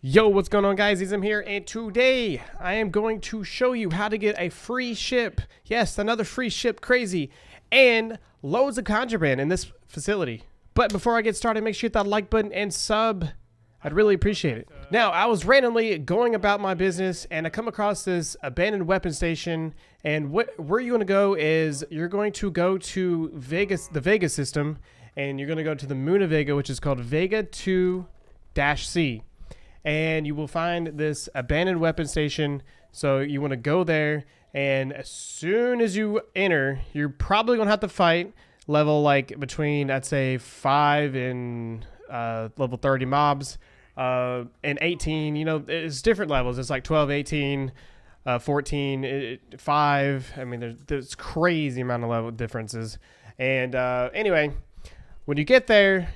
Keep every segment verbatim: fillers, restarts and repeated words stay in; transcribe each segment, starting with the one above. Yo, what's going on, guys? Easelm here, and today I am going to show you how to get a free ship. Yes, another free ship, crazy, and loads of contraband in this facility. But before I get started, make sure you hit that like button and sub. I'd really appreciate it. Now, I was randomly going about my business, and I come across this abandoned weapon station, and what where you're going to go is you're going to go to Vegas, the Vega system, and you're going to go to the moon of Vega, which is called Vega two dash C. And you will find this abandoned weapon station. So you want to go there, and as soon as you enter, you're probably gonna have to fight level like between, I'd say, five and uh, level thirty mobs, uh, and eighteen. You know, it's different levels. It's like twelve, eighteen, uh, fourteen, it, five. I mean, there's, there's crazy amount of level differences. And uh, anyway, when you get there,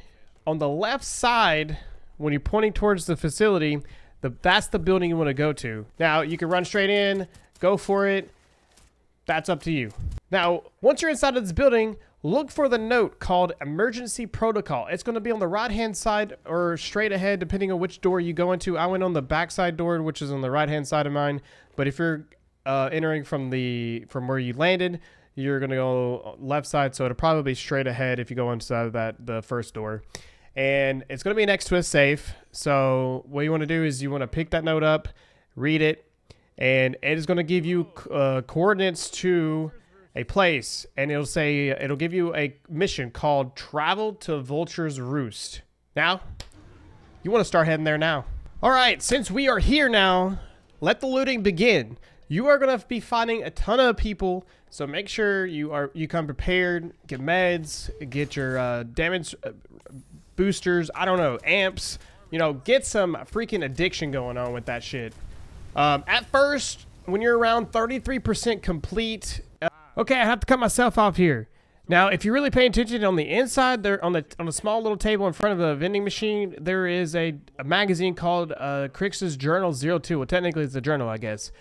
on the left side, when you're pointing towards the facility, the, that's the building you want to go to. Now, you can run straight in, go for it. That's up to you. Now, once you're inside of this building, look for the note called Emergency Protocol. It's going to be on the right-hand side or straight ahead, depending on which door you go into. I went on the backside door, which is on the right-hand side of mine. But if you're uh, entering from, the, from where you landed, you're going to go left side. So it'll probably be straight ahead if you go inside of that, the first door. And it's going to be next to a safe. So what you want to do is you want to pick that note up, read it, and it is going to give you uh, coordinates to a place. And it'll say, it'll give you a mission called Travel to Vulture's Roost. Now, you want to start heading there now. All right, since we are here now, let the looting begin. You are going to be fighting a ton of people, so make sure you are you come prepared, get meds, get your uh, damage... Uh, boosters, I don't know, amps, you know, get some freaking addiction going on with that shit. Um, at first, when you're around thirty-three percent complete, uh, okay, I have to cut myself off here. Now, if you're really paying attention, on the inside, there on the on a small little table in front of a vending machine, there is a, a magazine called uh, Crix's Journal zero two. Well, technically, it's a journal, I guess.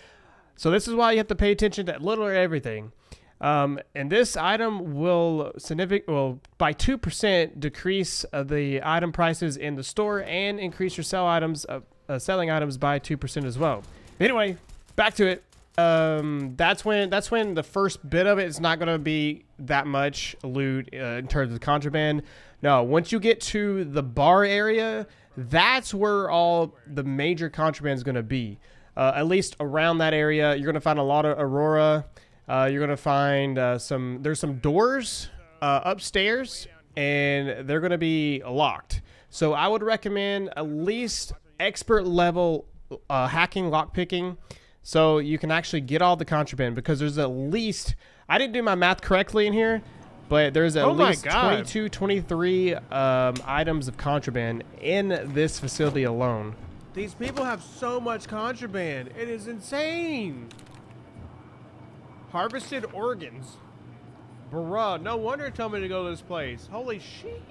So this is why you have to pay attention to little or everything. Um, and this item will significant well by two percent decrease uh, the item prices in the store and increase your sell items uh, uh, selling items by two percent as well. Anyway, back to it. Um, that's when that's when the first bit of it is not going to be that much loot uh, in terms of contraband. No, once you get to the bar area, that's where all the major contraband is going to be. Uh, at least around that area, you're going to find a lot of Aurora. Uh, you're going to find uh, some, there's some doors uh, upstairs, and they're going to be locked. So I would recommend at least expert level uh, hacking, lock picking, so you can actually get all the contraband, because there's at least, I didn't do my math correctly in here, but there's at oh least twenty-two, twenty-three um, items of contraband in this facility alone. These people have so much contraband. It is insane. Harvested organs. Bruh, no wonder it told me to go to this place. Holy shit.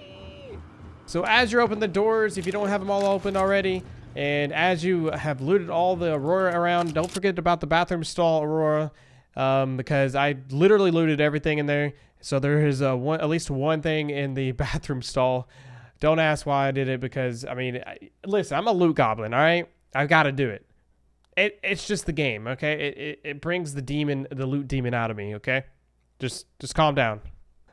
So as you're opening the doors, if you don't have them all open already, and as you have looted all the Aurora around, don't forget about the bathroom stall Aurora, um, because I literally looted everything in there. So there is a one, at least one thing in the bathroom stall. Don't ask why I did it, because, I mean, I, listen, I'm a loot goblin, all right? I've got to do it. It, it's just the game, okay? It, it, it brings the demon, the loot demon out of me, okay? Just just calm down.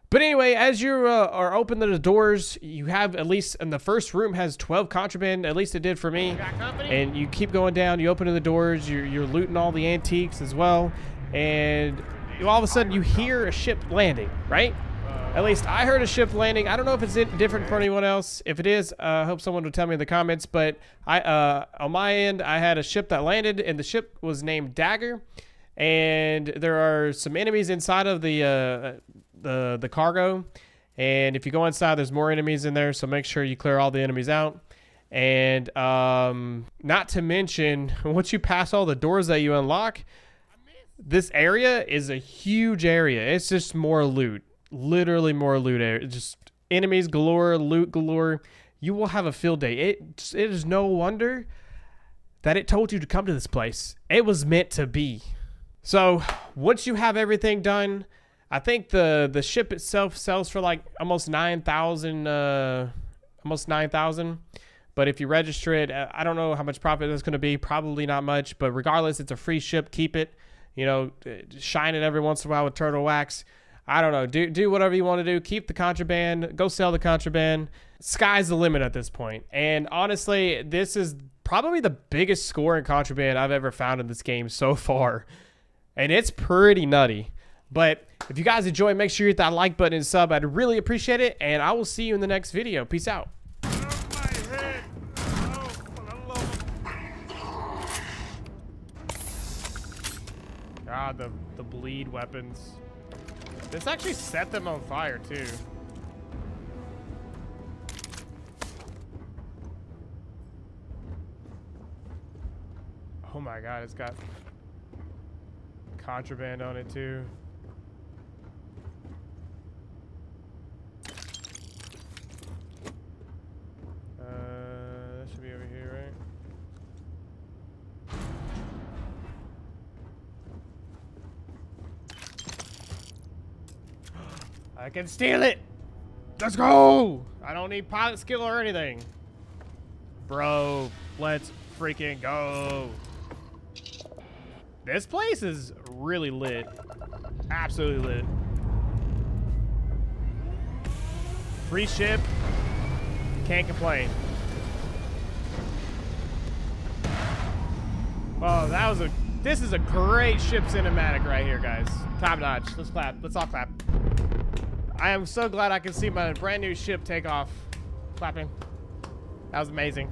But anyway, as you uh, are opening the doors, you have at least, and the first room has twelve contraband, at least it did for me. And you keep going down, you open the doors, you're, you're looting all the antiques as well, and all of a sudden you hear a ship landing, right? At least I heard a ship landing. I don't know if it's different for anyone else. If it is, I uh, hope someone will tell me in the comments. But I, uh, on my end, I had a ship that landed, and the ship was named Dagger. And there are some enemies inside of the uh, the the cargo. And if you go inside, there's more enemies in there. So make sure you clear all the enemies out. And um, not to mention, once you pass all the doors that you unlock, this area is a huge area. It's just more loot. Literally more loot, just enemies galore, loot galore. You will have a field day. It, it is no wonder that it told you to come to this place. It was meant to be. So once you have everything done, I think the the ship itself sells for like almost nine thousand, uh, almost nine thousand. But if you register it, I don't know how much profit it's going to be. Probably not much. But regardless, it's a free ship. Keep it. You know, shine it every once in a while with turtle wax. I don't know. Do do whatever you want to do. Keep the contraband. Go sell the contraband. Sky's the limit at this point. And honestly, this is probably the biggest score in contraband I've ever found in this game so far. And it's pretty nutty. But if you guys enjoy, make sure you hit that like button and sub. I'd really appreciate it. And I will see you in the next video. Peace out. God, the, the bleed weapons. This actually set them on fire, too. Oh my God, it's got contraband on it, too. Uh, that should be over here, right? I can steal it. Let's go. I don't need pilot skill or anything. Bro, let's freaking go. This place is really lit. Absolutely lit. Free ship. Can't complain. Oh, that was a, this is a great ship cinematic right here, guys. Top notch. Let's clap. Let's all clap. I am so glad I can see my brand new ship take off. Clapping. That was amazing.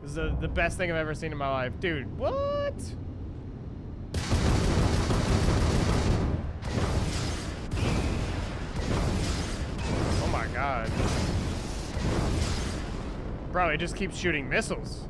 This is the, the best thing I've ever seen in my life. Dude, what? Oh my God. Bro, it just keeps shooting missiles.